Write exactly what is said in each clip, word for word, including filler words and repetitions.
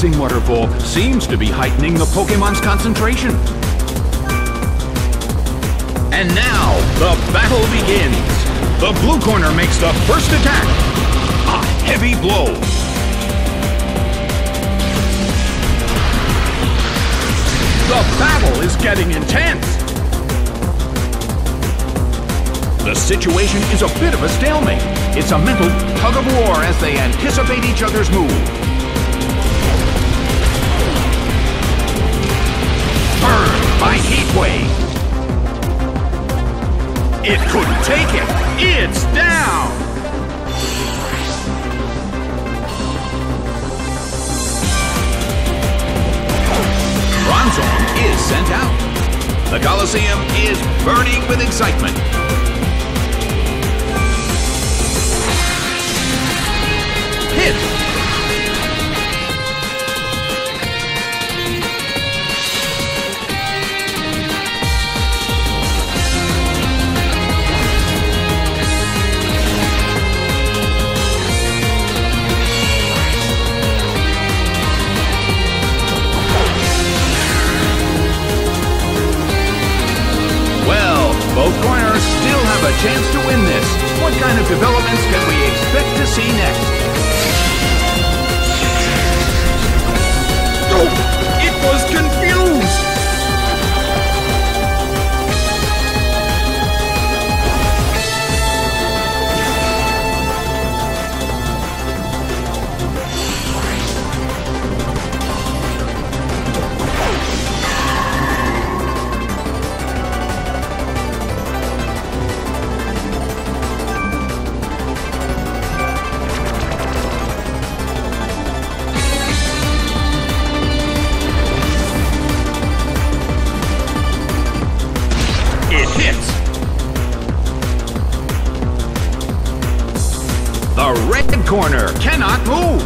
dancing waterfall seems to be heightening the Pokémon's concentration. And now, the battle begins. The blue corner makes the first attack. A heavy blow. The battle is getting intense. The situation is a bit of a stalemate. It's a mental tug-of-war as they anticipate each other's move. Burned by Heat Wave. It couldn't take it. It's down. Bronzong is sent out. The Colosseum is burning with excitement. Hit. Well, both corners still have a chance to win this. What kind of developments can we expect to see next? It was confused! Corner cannot move.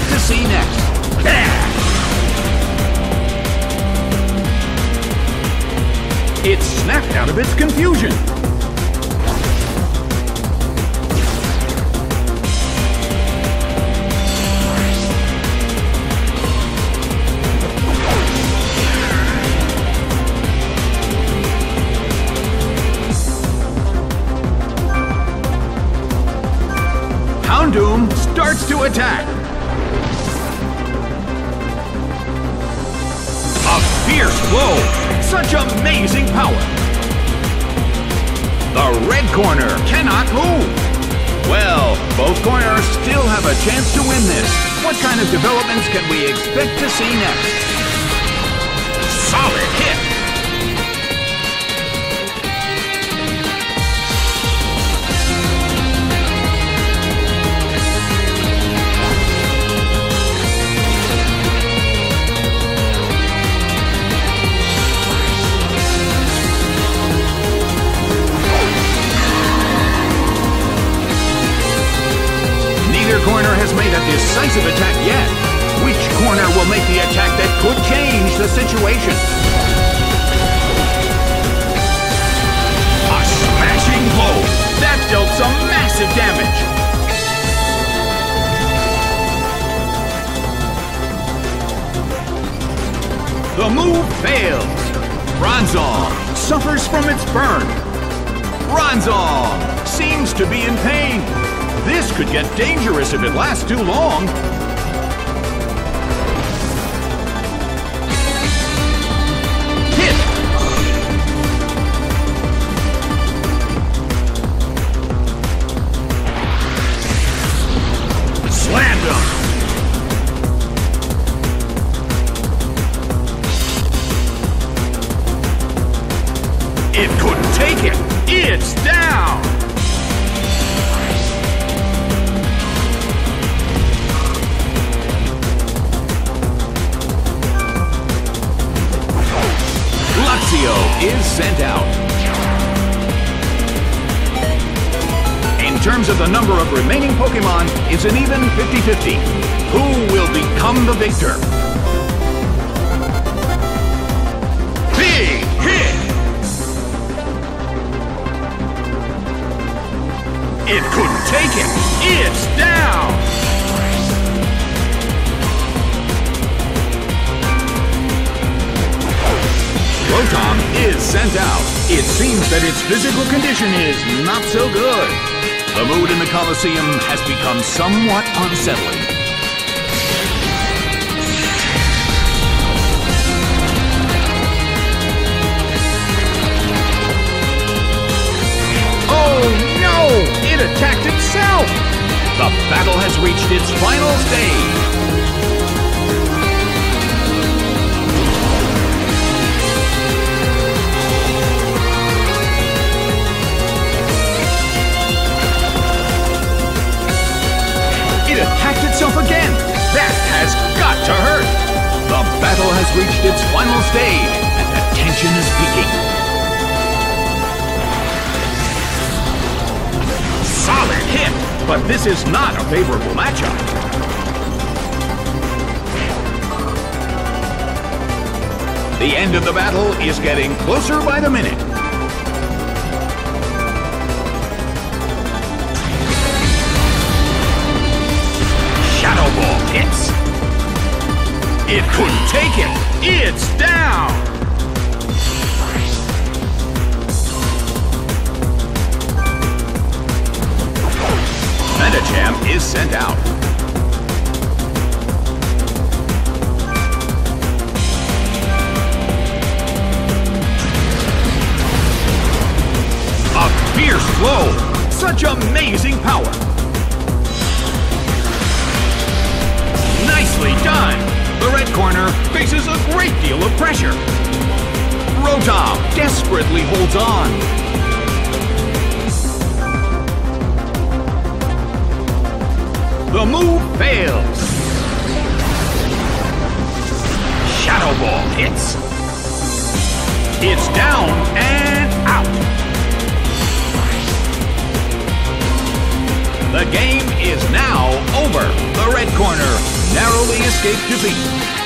Well, both corners still have a chance to win this. What kind of developments can we expect to see next? It's snapped out of its confusion. Doom starts to attack. A fierce blow. Such amazing power. The red corner cannot move. Well, both corners still have a chance to win this. What kind of developments can we expect to see next? Solid hit. Corner has made a decisive attack yet. Which corner will make the attack that could change the situation? A smashing blow! That dealt some massive damage! The move fails! Bronzong suffers from its burn! Bronzong seems to be in pain! This could get dangerous if it lasts too long. Hit! Slam dunk! It couldn't take it! It's down! Luxio is sent out. In terms of the number of remaining Pokémon, it's an even fifty fifty. Who will become the victor? Big hit! It couldn't take it. It's down. Rotom is sent out. It seems that its physical condition is not so good. The mood in the Colosseum has become somewhat unsettling. It attacked itself! The battle has reached its final stage! It attacked itself again! That has got to hurt! The battle has reached its final stage, and the tension is peaking. Solid hit, but this is not a favorable matchup. The end of the battle is getting closer by the minute. Shadow Ball hits. It couldn't take it. It's down. Medicham is sent out. A fierce blow! Such amazing power! Nicely done! The red corner faces a great deal of pressure. Rotom desperately holds on. The move fails. Shadow Ball hits. It's down and out. The game is now over. The red corner narrowly escaped defeat.